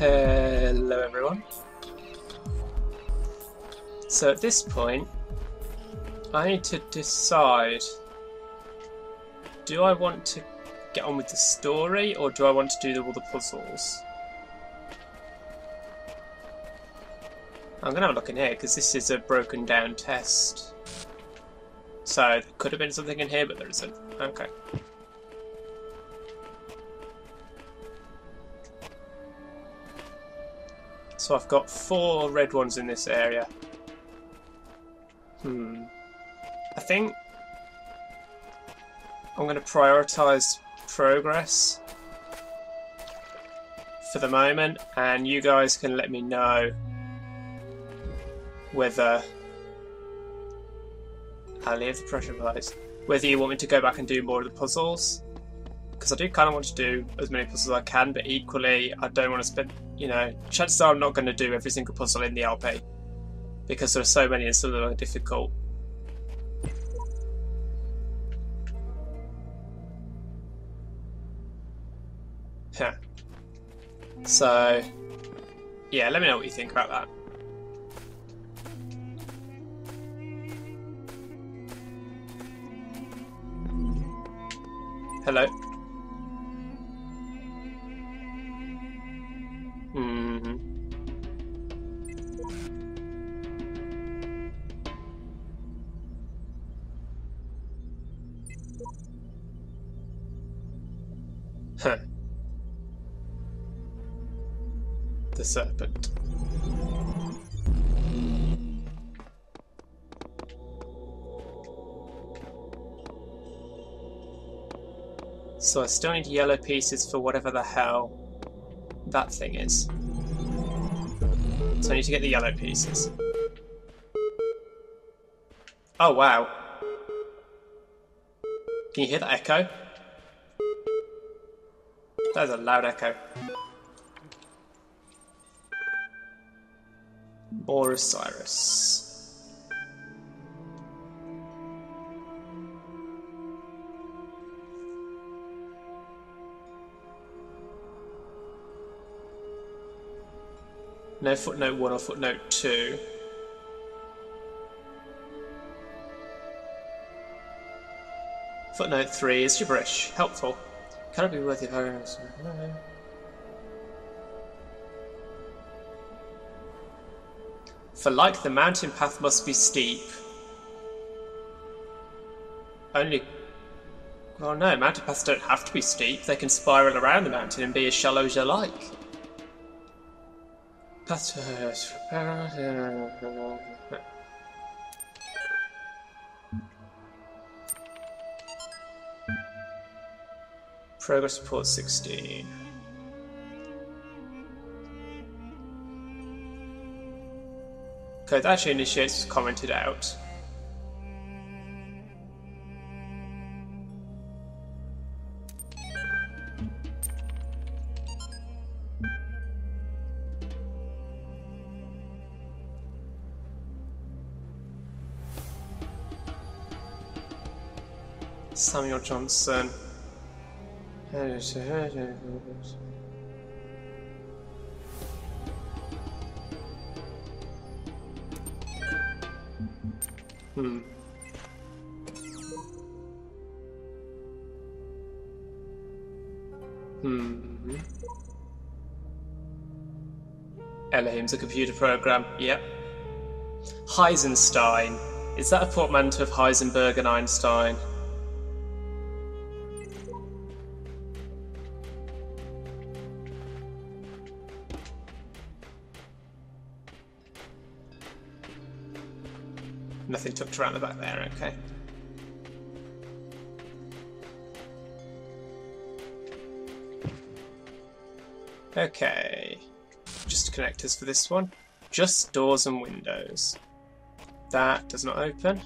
Hello everyone. So at this point, I need to decide, do I want to get on with the story or do I want to do all the puzzles? I'm going to have a look in here because this is a broken down test. So there could have been something in here, but there isn't. Okay. So I've got 4 red ones in this area. I think I'm going to prioritise progress for the moment, and you guys can let me know whether I'll leave the pressure plates, whether you want me to go back and do more of the puzzles, because I do kind of want to do as many puzzles as I can, but equally I don't want to spend, you know, chances are I'm not going to do every single puzzle in the LP because there are so many and some of them are difficult. Yeah. So yeah, let me know what you think about that. Hello. Huh. The serpent. So I still need yellow pieces for whatever the hell that thing is. So I need to get the yellow pieces. Oh wow. Can you hear that echo? That was a loud echo. More Osiris. No footnote 1 or footnote 2. Footnote 3 is gibberish. Helpful. Cannot be worthy of our owners. No. For like the mountain path must be steep. Only... well no, mountain paths don't have to be steep. They can spiral around the mountain and be as shallow as you like. Progress report 16. Code that actually initiates was commented out. Samuel Johnson. Elohim's a computer program. Yep. Heisenstein. Is that a portmanteau of Heisenberg and Einstein? Nothing tucked around the back there, okay. Okay, just connectors for this one. Just doors and windows. That does not open.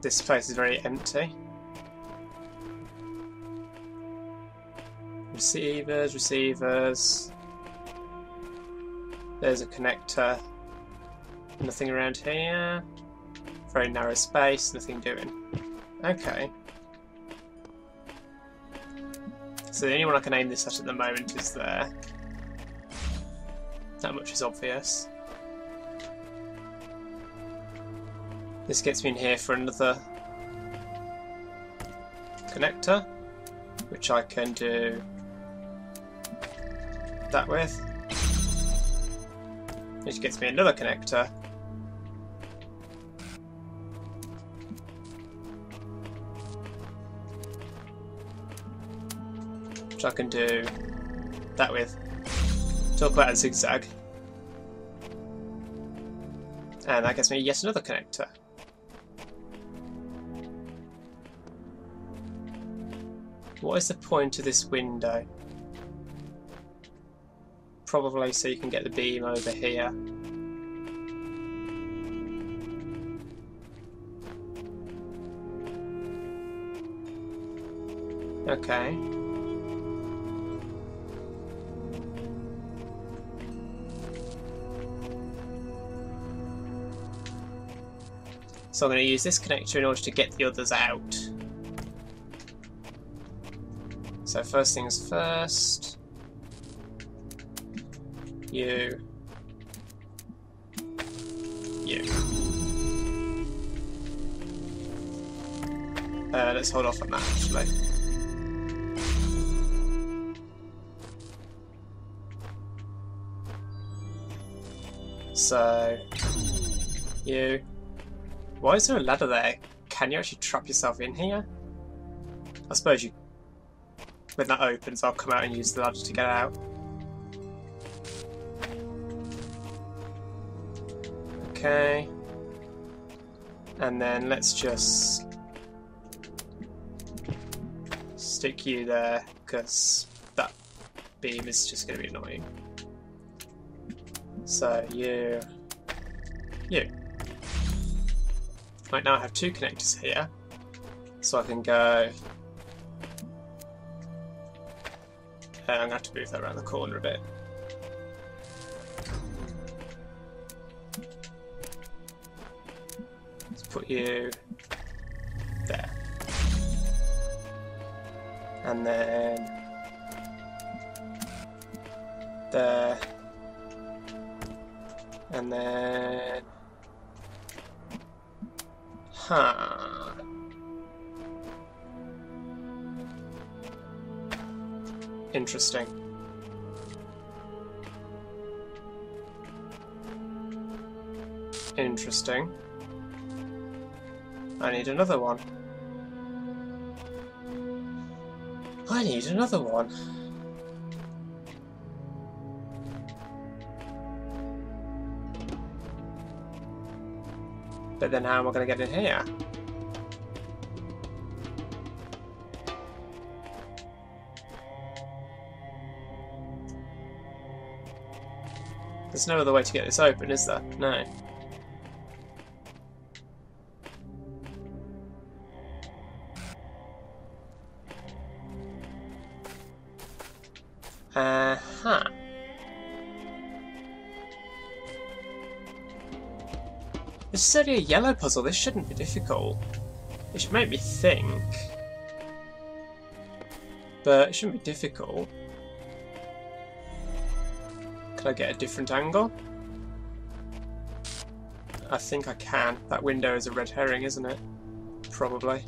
This place is very empty. Receivers, receivers. There's a connector. Nothing around here. Very narrow space, nothing doing. Okay. So the only one I can aim this at the moment is there. That much is obvious. This gets me in here for another connector, which I can do that with, which gets me another connector. Which I can do that with. Talk about a zigzag. And that gets me yet another connector. What is the point of this window? Probably so you can get the beam over here. Okay. So I'm going to use this connector in order to get the others out. So first things first, you. Let's hold off on that actually. So, you. Why is there a ladder there? Can you actually trap yourself in here? I suppose you... When that opens, I'll come out and use the ladder to get out. Okay. And then let's just... stick you there, because that beam is just going to be annoying. So, you... you. Right now I have two connectors here, so I can go... I'm going to have to move that around the corner a bit. Let's put you there. And then... there. And then... huh. Interesting. Interesting. I need another one. I need another one. But then how am I going to get in here? There's no other way to get this open, is there? No. Uh-huh. This is only a yellow puzzle, this shouldn't be difficult. It should make me think. But it shouldn't be difficult. Can I get a different angle? I think I can. That window is a red herring, isn't it? Probably.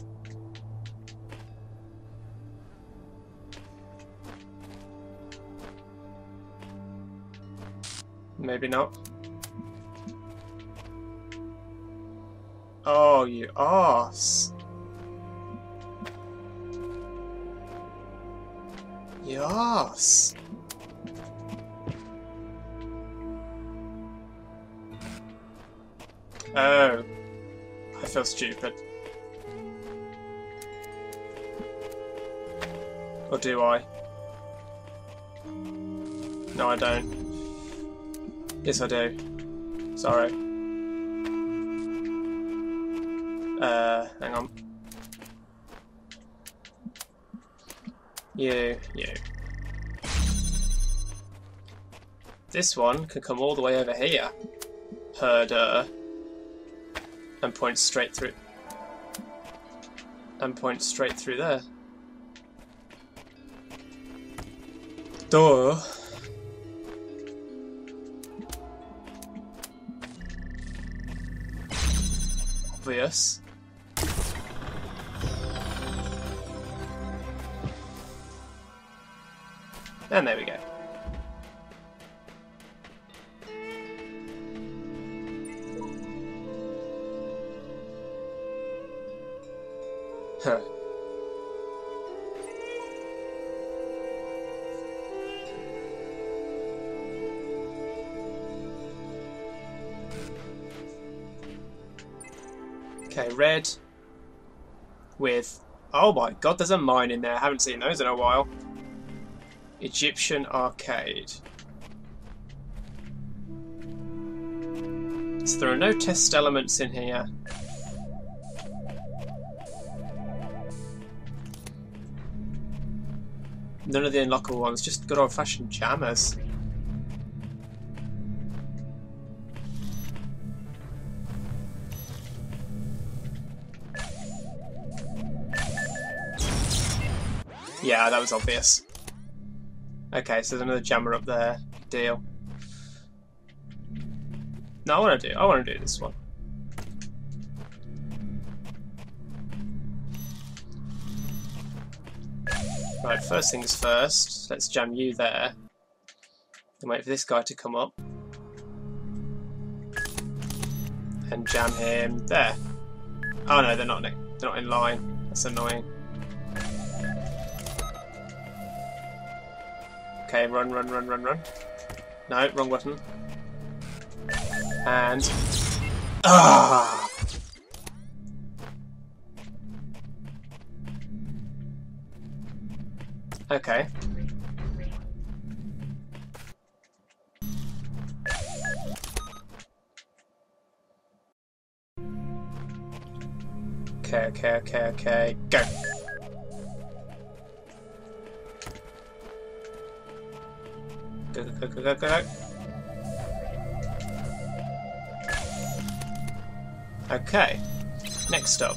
Maybe not. Oh, you arse. You arse. Oh, I feel stupid. Or do I? No, I don't. Yes, I do. Sorry. Hang on. You. This one can come all the way over here. Herder. And point straight through. And point straight through there. Duh. obvious. And there we go. Huh. Okay, red with... Oh my god, there's a mine in there. I haven't seen those in a while. Egyptian arcade. So there are no test elements in here. None of the unlockable ones, just good old-fashioned jammers. Yeah, that was obvious. Okay, so there's another jammer up there. Deal. No, I wanna do this one. Right, first things first, let's jam you there. And wait for this guy to come up. And jam him there. Oh no, they're not in line. That's annoying. Okay, run. No, wrong button. And... Ah! Okay. Okay, go! Go. Okay, next up.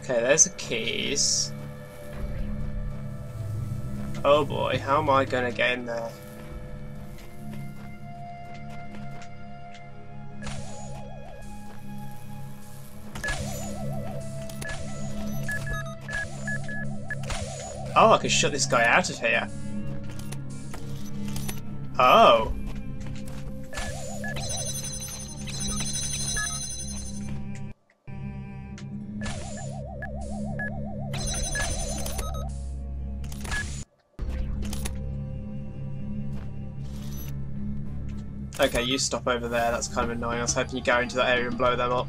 Okay, there's the keys. Oh boy, how am I gonna get in there? Oh, I can shut this guy out of here. Oh. Okay, you stop over there. That's kind of annoying. I was hoping you'd go into that area and blow them up.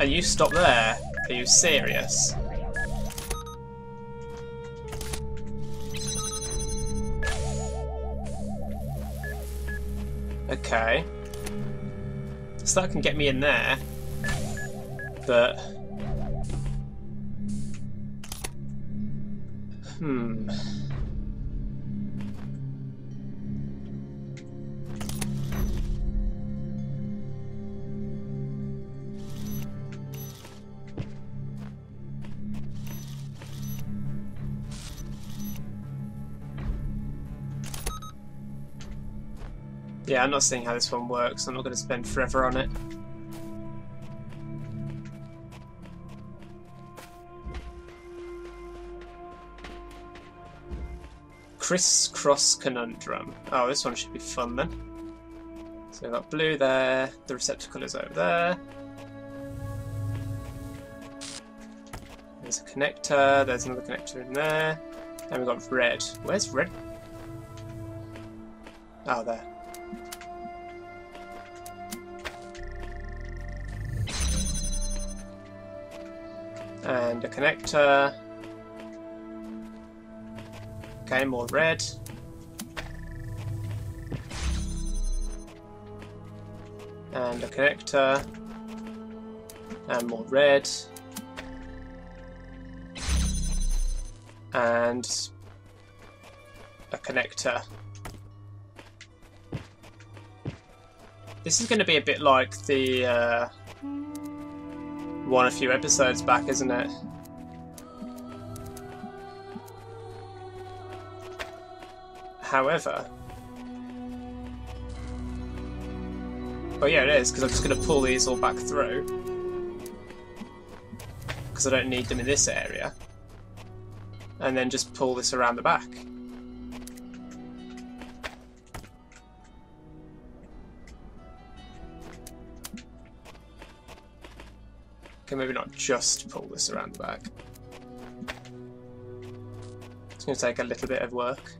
And you stop there? Are you serious? Okay. So that can get me in there. But... Hmm... Yeah, I'm not seeing how this one works. I'm not going to spend forever on it. Criss-cross conundrum. Oh, this one should be fun then. So we've got blue there, the receptacle is over there. There's a connector, there's another connector in there. And we've got red. Where's red? Oh, there. And a connector. Okay, more red. And a connector. And more red. And a connector. This is going to be a bit like the one a few episodes back, isn't it? However... Well, yeah, it is, because I'm just going to pull these all back through. Because I don't need them in this area. And then just pull this around the back. Okay, maybe not just pull this around the back. It's going to take a little bit of work.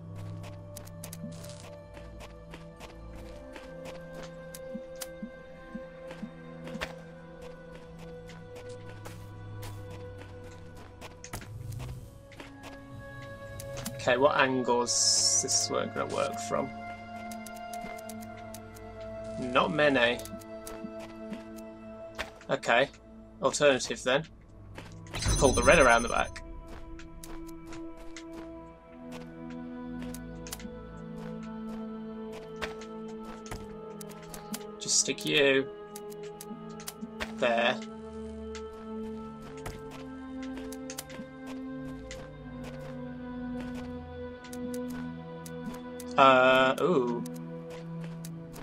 Okay, what angles is this work going to work from? Not many. Okay, alternative then. Pull the red around the back. Just stick you there. Ooh.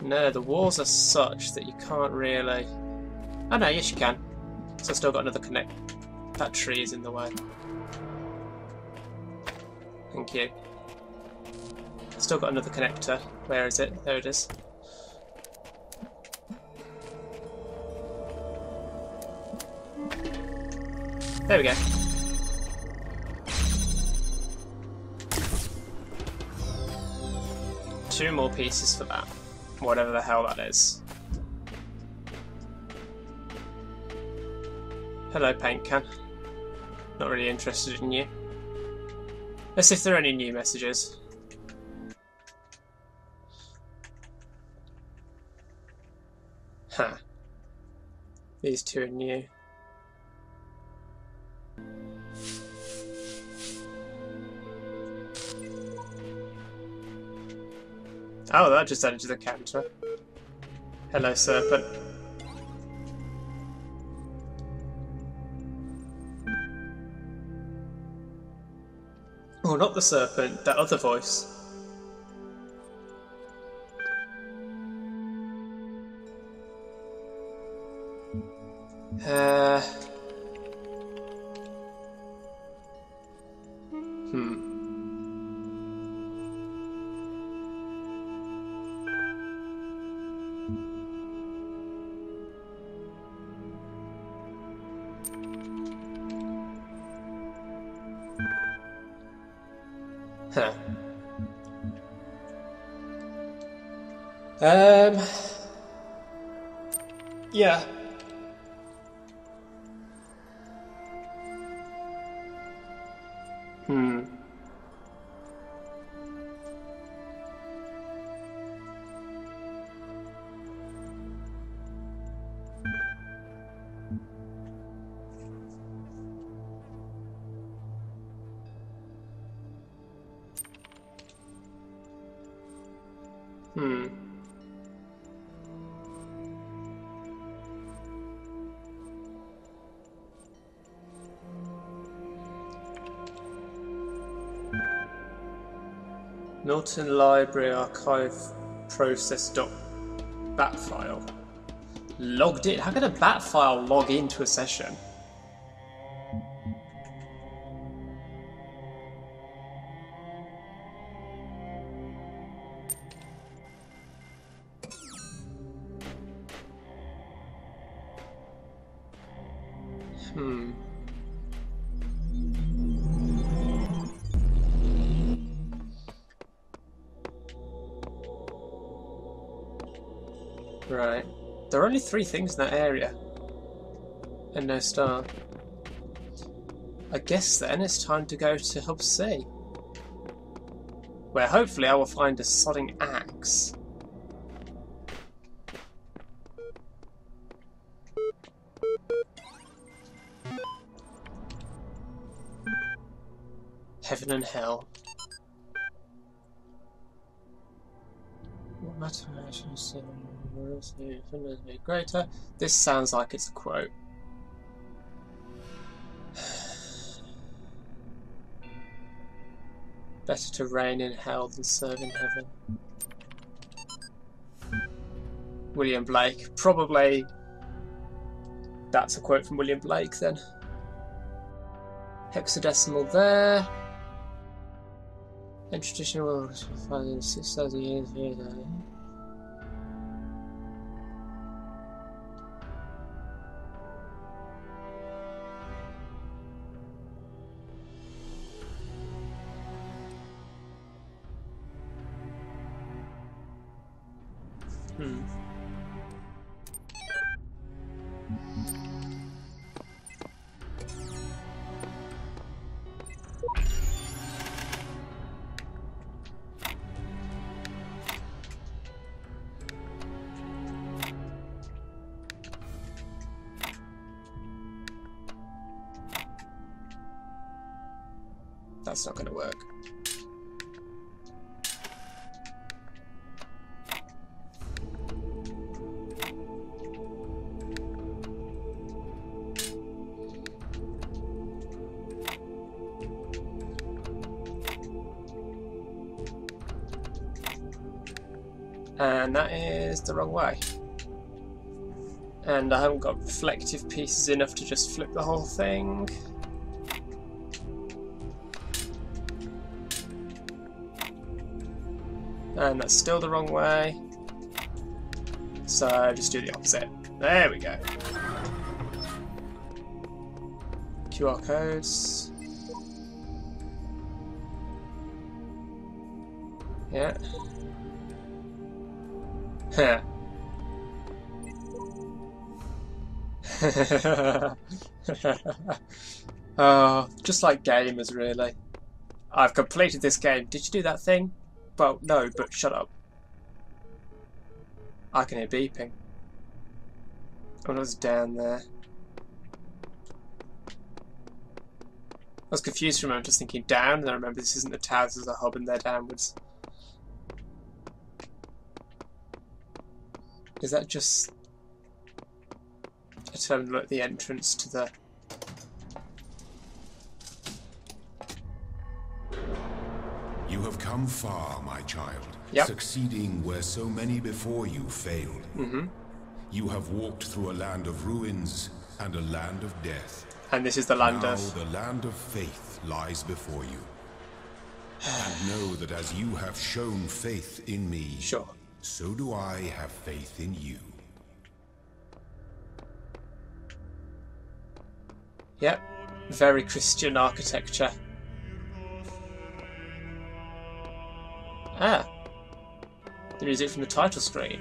No, the walls are such that you can't really... Oh no, yes you can. So I've still got another connect. That tree is in the way. Thank you. I've still got another connector. Where is it? There it is. There we go. Two more pieces for that, whatever the hell that is. Hello, paint can. Not really interested in you. Let's see if there are any new messages. Huh. These two are new. Oh, that just added to the counter. Hello, serpent. Oh, not the serpent, that other voice. Huh. Yeah. Norton Library Archive Process .bat file. Logged in? How could a bat file log into a session? Right. There are only three things in that area. And no star. I guess then it's time to go to Hub C. Where hopefully I will find a sodding axe. Heaven and hell. Mathematics in the world is infinitely greater. This sounds like it's a quote. Better to reign in hell than serve in heaven. William Blake. Probably that's a quote from William Blake then. Hexadecimal there. And traditional world 5,600 years later. That's not going to work. And that is the wrong way. And I haven't got reflective pieces enough to just flip the whole thing. And that's still the wrong way, so just do the opposite. There we go. QR codes. Yeah. Oh, just like gamers, really. I've completed this game. Did you do that thing? Well, no, but shut up. I can hear beeping. Oh, it was down there. I was confused for a moment, just thinking down, and I remember this isn't the towers, there's a hub and they're downwards. Is that just a terminal at the entrance to the... You have come far, my child, succeeding where so many before you failed. You have walked through a land of ruins and a land of death. And this is the land of... Now the land of faith lies before you. And know that as you have shown faith in me, so do I have faith in you. Yep, very Christian architecture. Ah, the music from the title screen.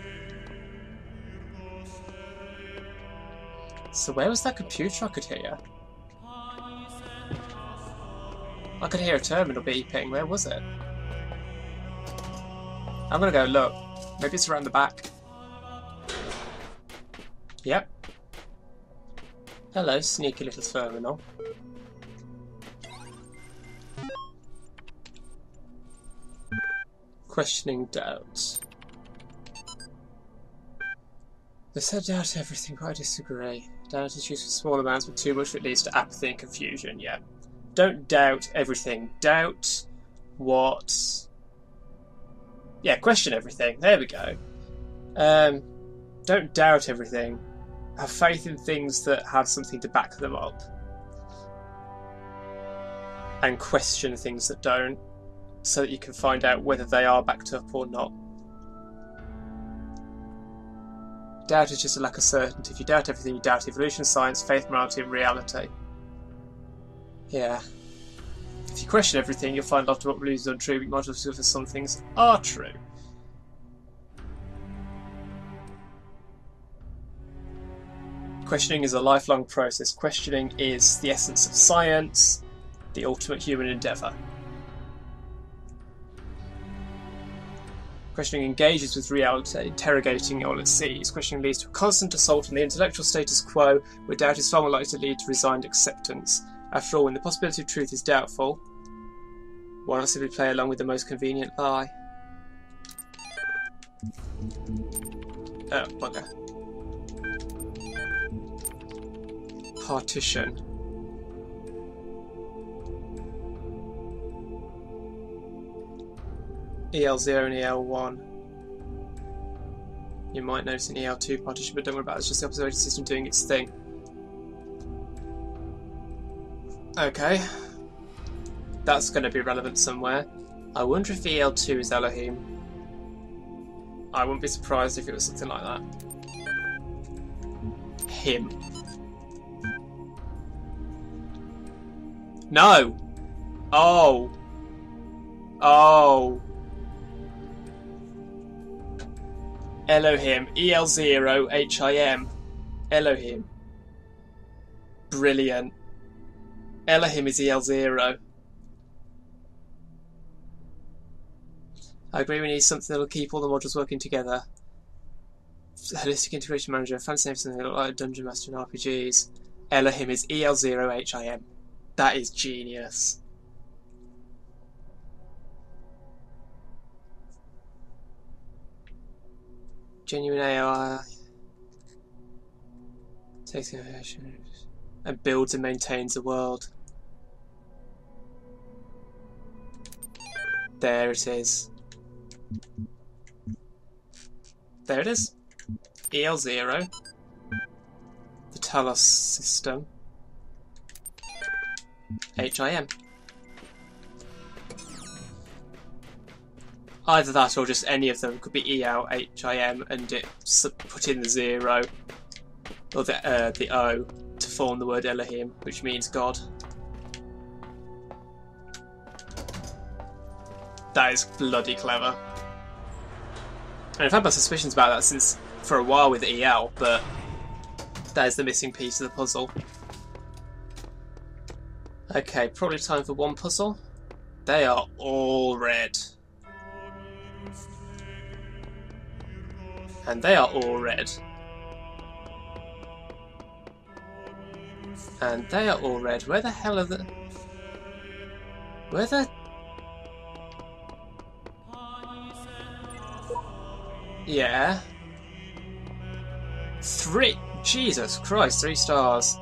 So where was that computer I could hear? I could hear a terminal beeping. Where was it? I'm gonna go look. Maybe it's around the back. Yep. Hello, sneaky little terminal. Questioning doubts. They said doubt everything, but I disagree. Doubt is used for small amounts, but too much of it leads to apathy and confusion. Yeah. Don't doubt everything. Doubt what... Yeah, question everything. There we go. Don't doubt everything. Have faith in things that have something to back them up. And question things that don't, so that you can find out whether they are backed up or not. Doubt is just a lack of certainty. If you doubt everything, you doubt evolution, science, faith, morality and reality. Yeah. If you question everything, you'll find after what believes is untrue, but you might also discover some things are true. Questioning is a lifelong process. Questioning is the essence of science, the ultimate human endeavour. Questioning engages with reality, interrogating all it sees. Questioning leads to a constant assault on the intellectual status quo, where doubt is far more likely to lead to resigned acceptance. After all, when the possibility of truth is doubtful, one will simply play along with the most convenient lie. Oh, bugger. Partition. EL0 and EL1. You might notice an EL2 partition, but don't worry about it, it's just the observation system doing its thing. Okay. That's going to be relevant somewhere. I wonder if EL2 is Elohim. I wouldn't be surprised if it was something like that. Him. No! Oh! Oh! Elohim. EL0HIM. Elohim. Brilliant. Elohim is EL0. I agree we need something that will keep all the modules working together. Holistic Integration Manager. Fancy name for something that looks like a Dungeon Master in RPGs. Elohim is EL0HIM. That is genius. Genuine AI takes innovation and builds and maintains the world. There it is. There it is. EL0. The Talos system. HIM. Either that or just any of them. It could be EL, HIM, and it put in the 0 or the O to form the word Elohim, which means God. That is bloody clever. And I've had my suspicions about that since for a while with EL, but that is the missing piece of the puzzle. Okay, probably time for one puzzle. They are all red. And they are all red. And they are all red. Where the hell are the... Where the... Yeah. 3... Jesus Christ, 3 stars.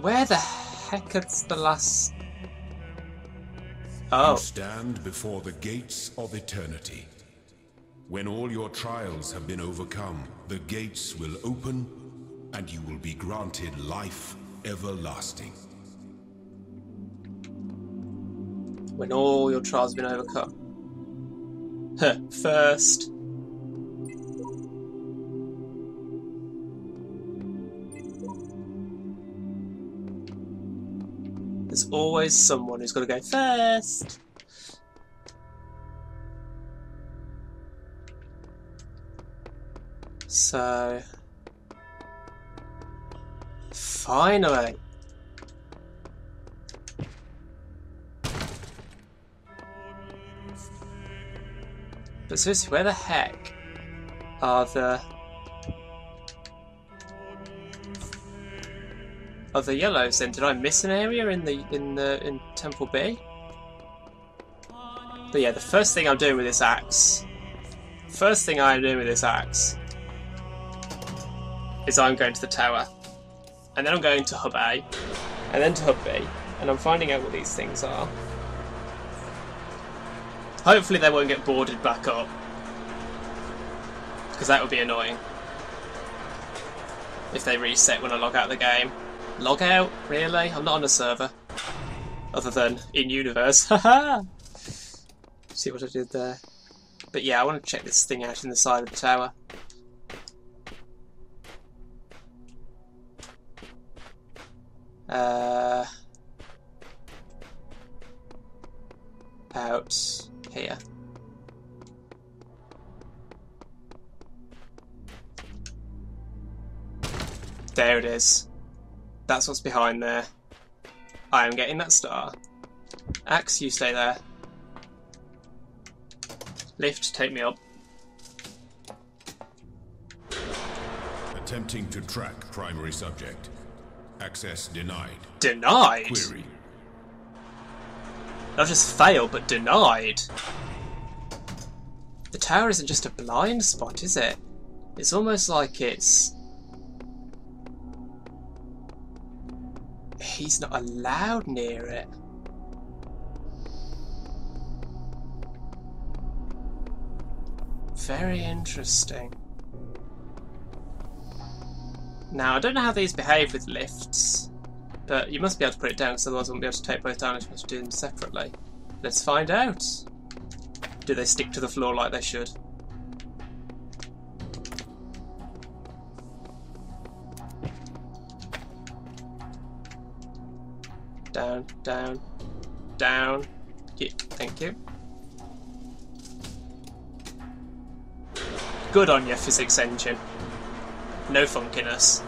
Where the heck is the last... Oh. You stand before the gates of eternity. When all your trials have been overcome, the gates will open, and you will be granted life everlasting. When all your trials have been overcome. Huh, first. There's always someone who's got to go first. So, finally. But seriously, where the heck are the yellows then? Did I miss an area in Temple B? But yeah, the first thing I'm doing with this axe. First thing I'm doing with this axe is I'm going to the tower, and then I'm going to Hub A, and then to Hub B, and I'm finding out what these things are. Hopefully they won't get boarded back up, because that would be annoying if they reset when I log out of the game. Log out? Really? I'm not on a server. Other than in-universe. Haha! See what I did there. But yeah, I want to check this thing out in the side of the tower. Out here. There it is. That's what's behind there. I am getting that star. Axe, you stay there. Lift, take me up. Attempting to track primary subject. Access denied. Denied? Query. Not just failed, but denied. The tower isn't just a blind spot, is it? It's almost like it's... he's not allowed near it. Very interesting. Now, I don't know how these behave with lifts, but you must be able to put it down, because otherwise I wouldn't be able to take both down if you want to do them separately. Let's find out. Do they stick to the floor like they should? Down, down, down. Yeah, thank you. Good on your physics engine. No funkiness.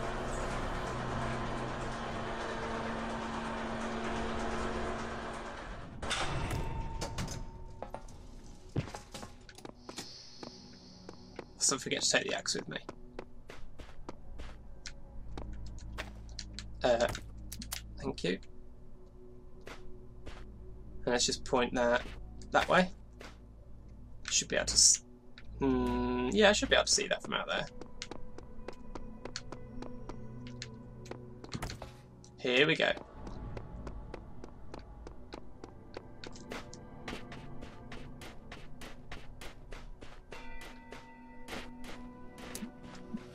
So I forget to take the axe with me. Thank you. And let's just point that way. Should be able to. Yeah, I should be able to see that from out there. Here we go.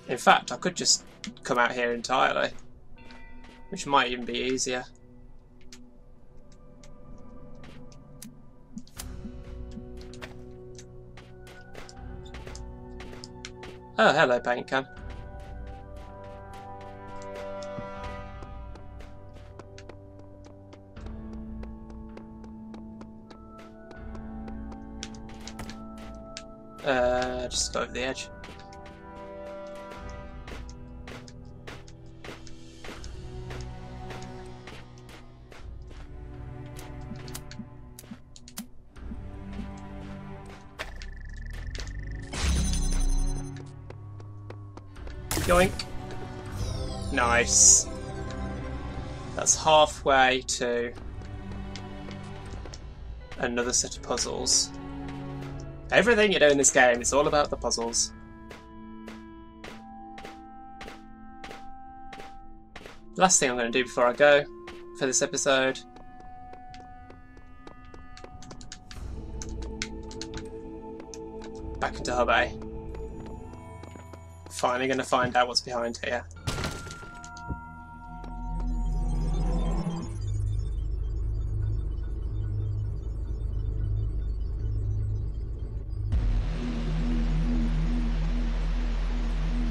In fact, I could just come out here entirely, which might even be easier. Oh, hello, paint can. Just go over the edge. Yoink. Nice. That's halfway to another set of puzzles. Everything you do in this game is all about the puzzles. Last thing I'm going to do before I go for this episode back into Hub A. Finally going to find out what's behind here.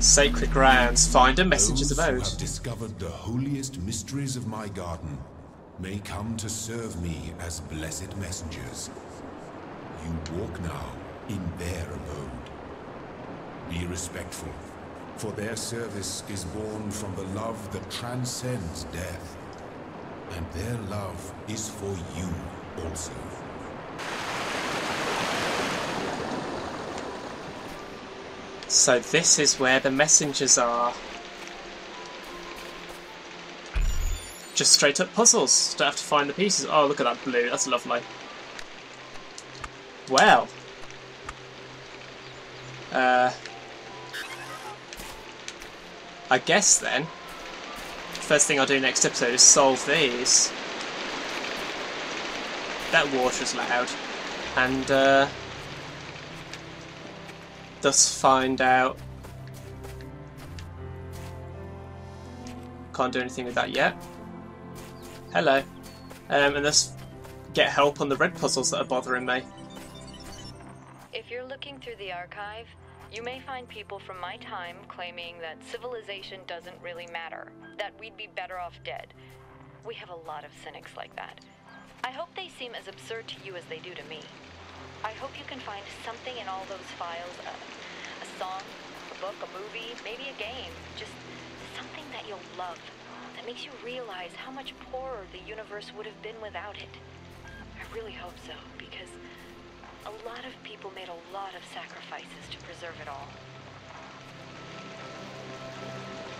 Sacred grounds. Find a messenger's abode. Those who have discovered the holiest mysteries of my garden may come to serve me as blessed messengers. You walk now in their abode. Be respectful, for their service is born from the love that transcends death, and their love is for you also. So this is where the messengers are. Just straight up puzzles, don't have to find the pieces. Oh, look at that blue, that's lovely. Well. I guess then, first thing I'll do next episode is solve these. That water is loud. And thus find out. Can't do anything with that yet. Hello. And thus get help on the red puzzles that are bothering me. If you're looking through the archive, you may find people from my time claiming that civilization doesn't really matter, that we'd be better off dead. We have a lot of cynics like that. I hope they seem as absurd to you as they do to me. I hope you can find something in all those files, a song, a book, a movie, maybe a game, just something that you'll love, that makes you realize how much poorer the universe would have been without it. I really hope so, because a lot of people made a lot of sacrifices to preserve it all.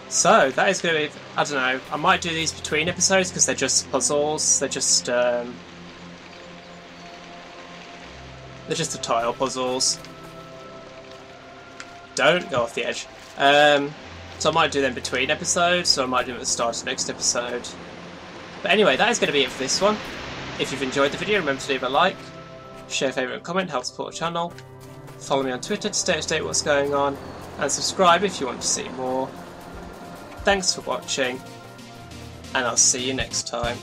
So, that is going to be... I don't know, I might do these between episodes because they're just puzzles. They're just... they're just the tile puzzles. don't go off the edge. So I might do them between episodes, so I might do them at the start of the next episode. But anyway, that is going to be it for this one. If you've enjoyed the video, remember to leave a like, share, favourite and comment, help support the channel. Follow me on Twitter to stay up to date what's going on, and subscribe if you want to see more. Thanks for watching, and I'll see you next time.